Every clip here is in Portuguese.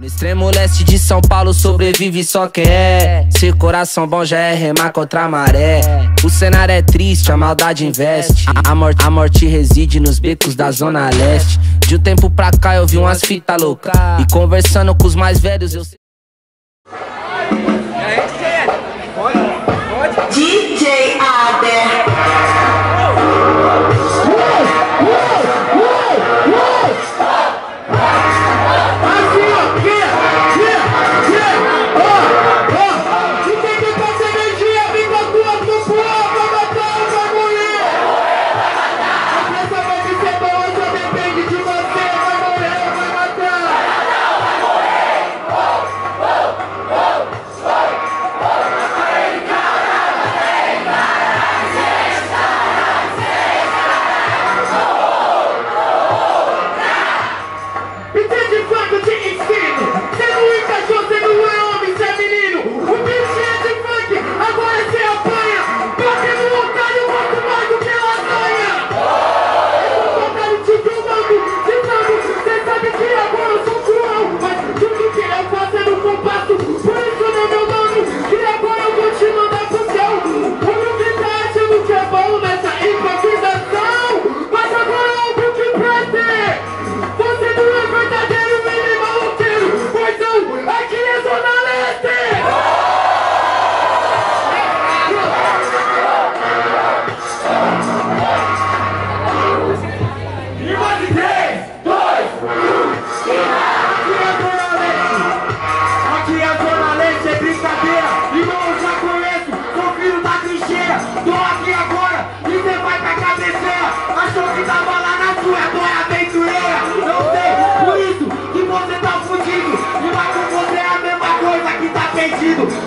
No extremo leste de São Paulo sobrevive só quem é. Ser coração bom já é remar contra a maré. O cenário é triste, a maldade investe. A morte reside nos becos da zona leste. De um tempo pra cá eu vi umas fitas loucas e conversando com os mais velhos eu... DJ Ader.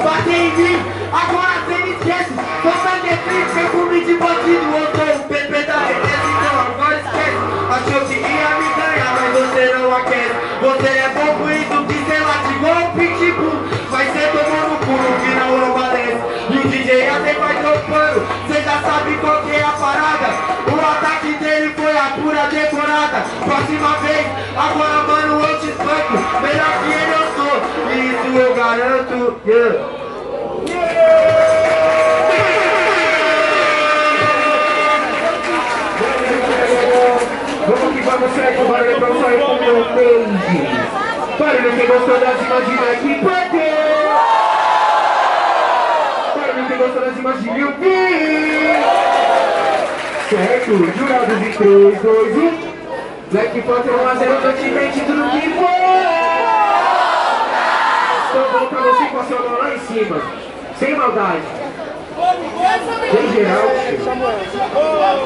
Batei em mim, agora cê me esquece. Força defesa, eu comi de bandido. Eu sou o PP da Rebeza, então agora esquece. Achou que ia me ganhar, mas você não aquece. Você é bom por isso que cê late igual um pitbull. Mas cê tomou no cu, no final não valece. E o DJ até vai topando. Cê já sabe qual que é a parada. O ataque dele foi a pura decorada. Próxima vez, agora mano eu te espanco. Melhor que ele eu sou, isso eu garanto, yeah. Vamos que vamos, segue o barulho pra sair com o meu peixe. Barulho que gostou das imaginas que bateu. Barulho que gostou das imaginas e o fim. Certo, jurado de 3, 2, 1. Black Panther 1 a 0, tô te mentindo no que foi. Tô bom pra você com a sua mão lá em cima. Sem maldade. Vem Geralt,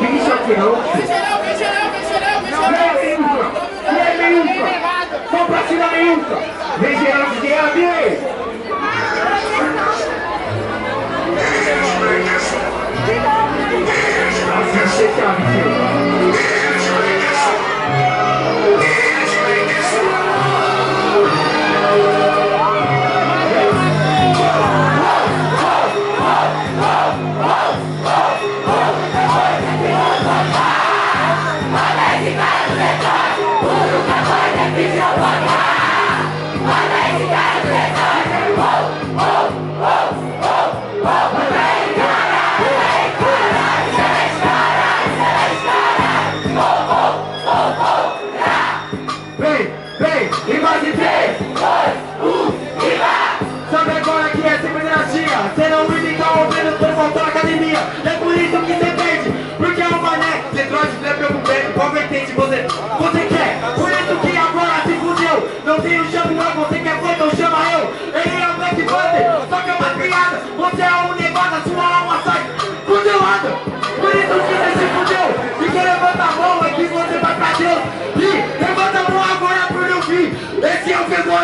vem Chateão, vem meiuca, vamos pra cima meiuca, vem Geralt,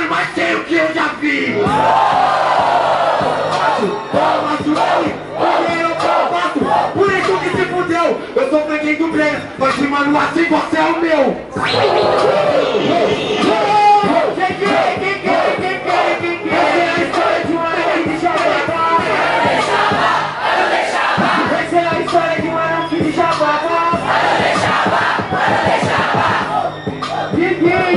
mas sei o que eu já vi. Eu faço, por isso que se fudeu. Eu sou freguês do Breno, mas de Manu assim você é o meu. Essa é a história de um anão que se chamava. Ninguém.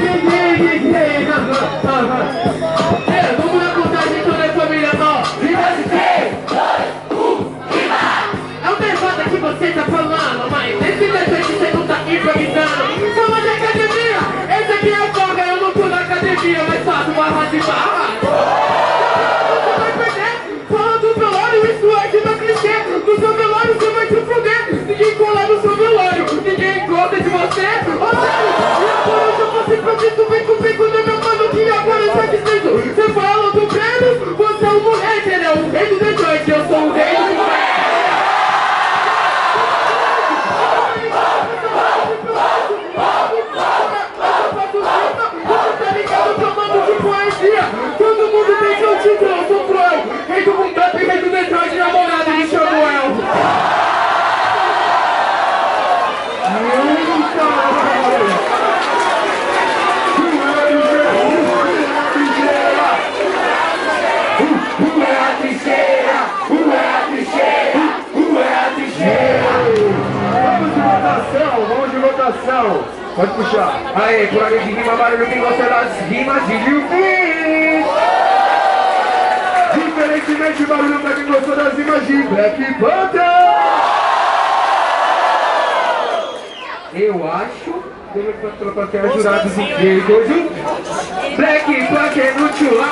arma de barra. Você vai perder, fala do velório, isso é de meu clichê. No seu velório você vai se fuder, ninguém colar no seu velório, ninguém gosta de você. Ô sério, e agora eu já passei pra ti, tu vem comigo, né meu mano, que agora eu já descendo. Você fala do Breno, você é um moleque, ele é o rei do Detroit, eu sou o rei do Detroit. Todo mundo tem seu título, eu sou Troy, rei do Mundap e rei do Detroit, namorado de Samuel. Vamos de votação, pode puxar. Aê, por ali de rima, barulho que gosta das rimas de Lil Fins. Diferentemente, barulho pra quem gostou das rimas de Black Panther. Eu acho que pra ter ajudado os empregos. Black Panther no tchular.